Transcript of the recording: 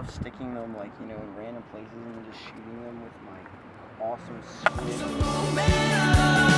love sticking them, like, you know, in random places and just shooting them with my awesome squid.